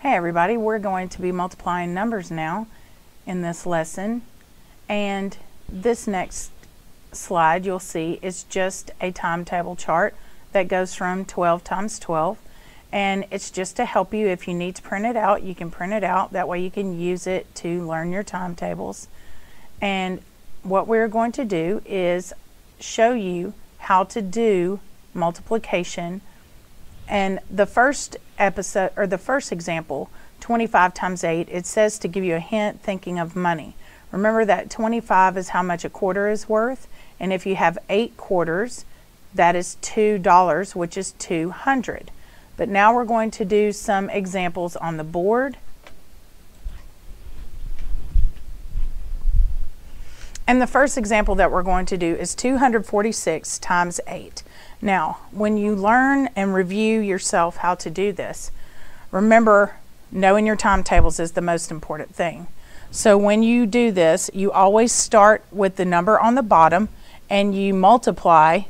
Hey everybody, we're going to be multiplying numbers now in this lesson, and this next slide you'll see is just a timetable chart that goes from 12 times 12, and it's just to help you. If you need to print it out, you can print it out, that way you can use it to learn your timetables. And what we're going to do is show you how to do multiplication. And the first episode, or the first example, 25 times 8, it says to give you a hint thinking of money. Remember that 25 is how much a quarter is worth, and if you have 8 quarters, that is $2, which is 200. But now we're going to do some examples on the board. And the first example that we're going to do is 246 times 8. Now, when you learn and review yourself how to do this, remember, knowing your timetables is the most important thing. So when you do this, you always start with the number on the bottom and you multiply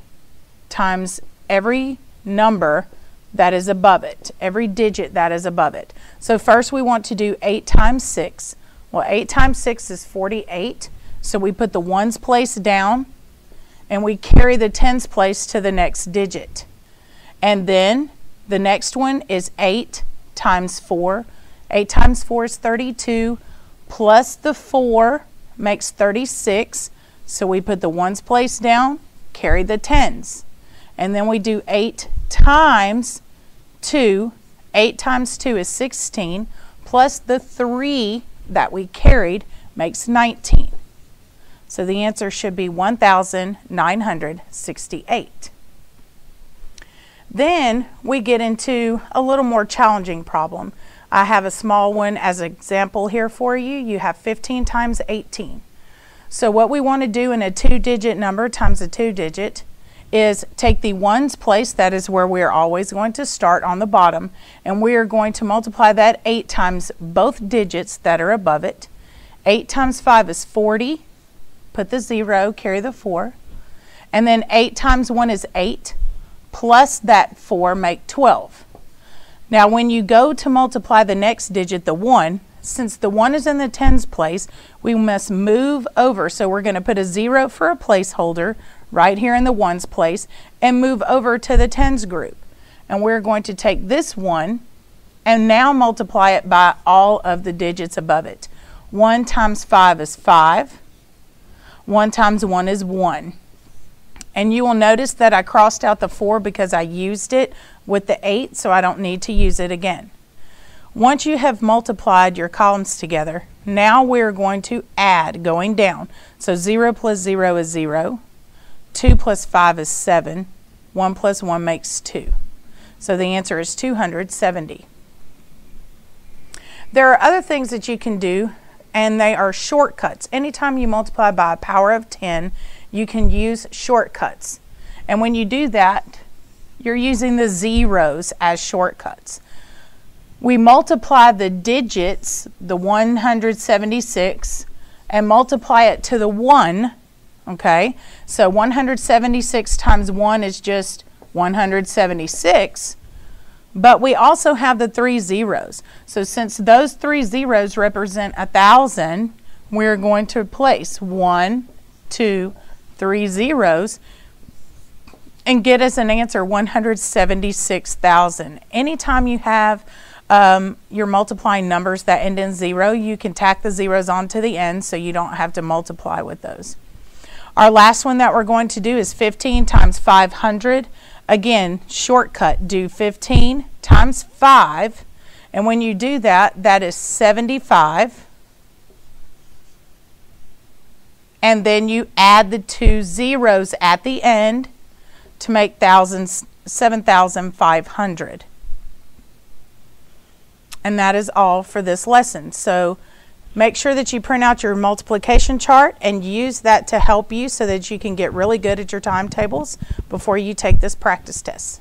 times every number that is above it, every digit that is above it. So first we want to do 8 times 6. Well, 8 times 6 is 48, so we put the ones place down and we carry the tens place to the next digit. And then the next one is 8 times 4. 8 times 4 is 32, plus the 4 makes 36, so we put the ones place down, carry the tens. And then we do 8 times 2. 8 times 2 is 16, plus the 3 that we carried makes 19. So the answer should be 1,968. Then we get into a little more challenging problem. I have a small one as an example here for you. You have 15 times 18. So what we want to do in a 2-digit number times a 2-digit is take the ones place, that is where we're always going to start on the bottom, and we are going to multiply that 8 times both digits that are above it. 8 times 5 is 40. Put the 0, carry the 4, and then 8 times 1 is 8, plus that 4 make 12. Now when you go to multiply the next digit, the 1, since the 1 is in the tens place, we must move over. So we're going to put a 0 for a placeholder right here in the ones place and move over to the tens group. And we're going to take this 1 and now multiply it by all of the digits above it. 1 times 5 is 5. 1 times 1 is 1. And you will notice that I crossed out the 4 because I used it with the 8, so I don't need to use it again. Once you have multiplied your columns together, now we're going to add going down. So 0 plus 0 is 0. 2 plus 5 is 7. 1 plus 1 makes 2. So the answer is 270. There are other things that you can do, and they are shortcuts. Anytime you multiply by a power of 10, you can use shortcuts. And when you do that, you're using the zeros as shortcuts. We multiply the digits, the 176, and multiply it to the 1, okay? So 176 times 1 is just 176. But we also have the 3 zeros. So since those 3 zeros represent 1,000, we're going to place 1, 2, 3 zeros and get us an answer 176,000. Anytime you have you're multiplying numbers that end in 0, you can tack the zeros onto the end so you don't have to multiply with those. Our last one that we're going to do is 15 times 500. Again, shortcut, do 15 times 5, and when you do that, that is 75, and then you add the 2 zeros at the end to make 7,500. And that is all for this lesson. So make sure that you print out your multiplication chart and use that to help you so that you can get really good at your timetables before you take this practice test.